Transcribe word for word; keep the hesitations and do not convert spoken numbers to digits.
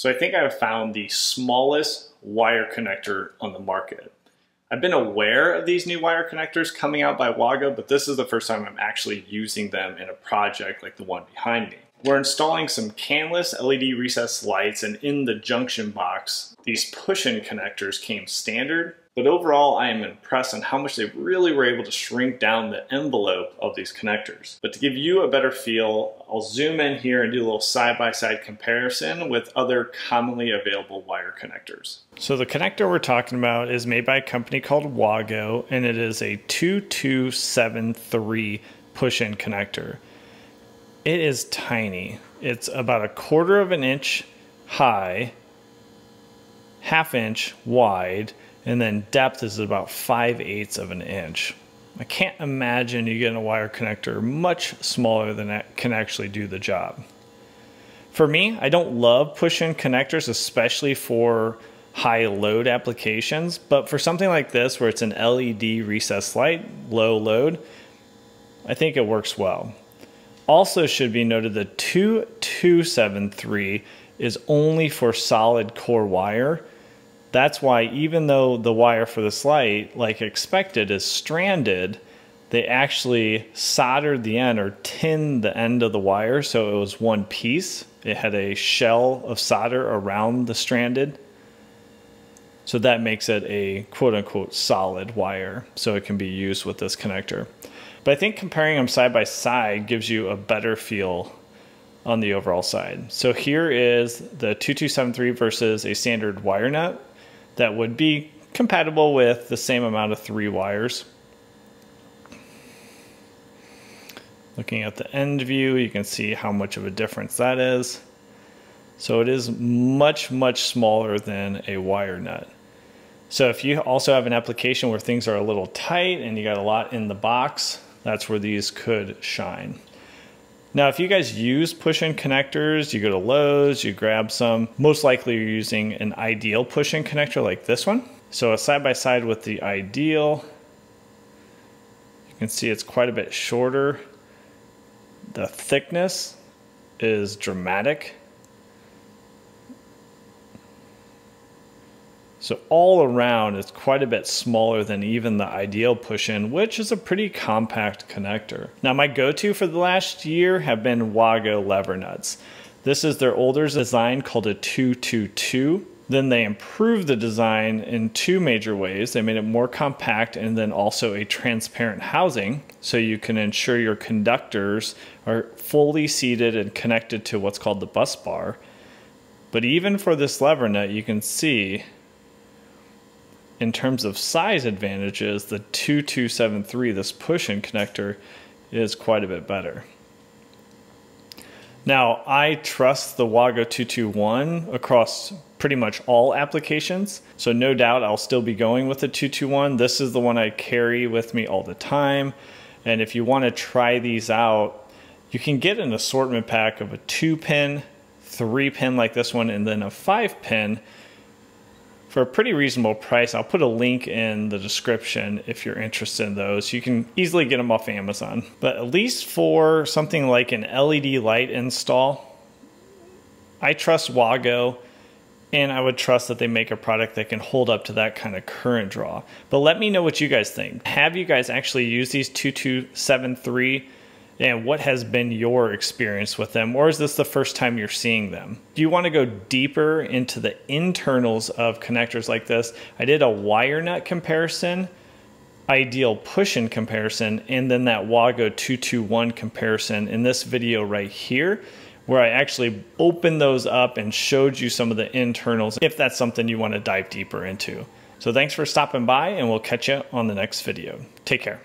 So I think I've found the smallest wire connector on the market. I've been aware of these new wire connectors coming out by Wago, but this is the first time I'm actually using them in a project like the one behind me. We're installing some canless L E D recessed lights, and in the junction box, these push-in connectors came standard. But overall, I am impressed on how much they really were able to shrink down the envelope of these connectors. But to give you a better feel, I'll zoom in here and do a little side-by-side comparison with other commonly available wire connectors. So the connector we're talking about is made by a company called Wago, and it is a two two seven three push-in connector. It is tiny. It's about a quarter of an inch high, half inch wide, and then depth is about five eighths of an inch. I can't imagine you getting a wire connector much smaller than that can actually do the job. For me, I don't love push-in connectors, especially for high load applications, but for something like this where it's an L E D recessed light, low load, I think it works well. Also should be noted the two two seven three is only for solid core wire. That's why even though the wire for this light, like expected, is stranded, they actually soldered the end or tinned the end of the wire so it was one piece. It had a shell of solder around the stranded. So that makes it a quote-unquote solid wire, so it can be used with this connector. But I think comparing them side by side gives you a better feel on the overall side. So here is the two two seven three versus a standard wire nut that would be compatible with the same amount of three wires. Looking at the end view, you can see how much of a difference that is. So it is much, much smaller than a wire nut. So if you also have an application where things are a little tight and you got a lot in the box, that's where these could shine. Now, if you guys use push-in connectors, you go to Lowe's, you grab some, most likely you're using an Ideal push-in connector like this one. So a side-by-side with the Ideal, you can see it's quite a bit shorter. The thickness is dramatic. So all around, it's quite a bit smaller than even the Ideal push-in, which is a pretty compact connector. Now, my go-to for the last year have been Wago lever nuts. This is their older design called a two two two. Then they improved the design in two major ways. They made it more compact and then also a transparent housing, so you can ensure your conductors are fully seated and connected to what's called the bus bar. But even for this lever nut, you can see in terms of size advantages, the two two seven three, this push-in connector, is quite a bit better. Now, I trust the Wago two two one across pretty much all applications, so no doubt I'll still be going with the two two one. This is the one I carry with me all the time, and if you want to try these out, you can get an assortment pack of a two-pin, three-pin like this one, and then a five-pin, for a pretty reasonable price. I'll put a link in the description if you're interested in those. You can easily get them off Amazon. But at least for something like an L E D light install, I trust Wago, and I would trust that they make a product that can hold up to that kind of current draw. But let me know what you guys think. Have you guys actually used these two two seven three? And what has been your experience with them? Or is this the first time you're seeing them? Do you want to go deeper into the internals of connectors like this? I did a wire nut comparison, Ideal push-in comparison, and then that Wago two two one comparison in this video right here, where I actually opened those up and showed you some of the internals, if that's something you want to dive deeper into. So thanks for stopping by, and we'll catch you on the next video. Take care.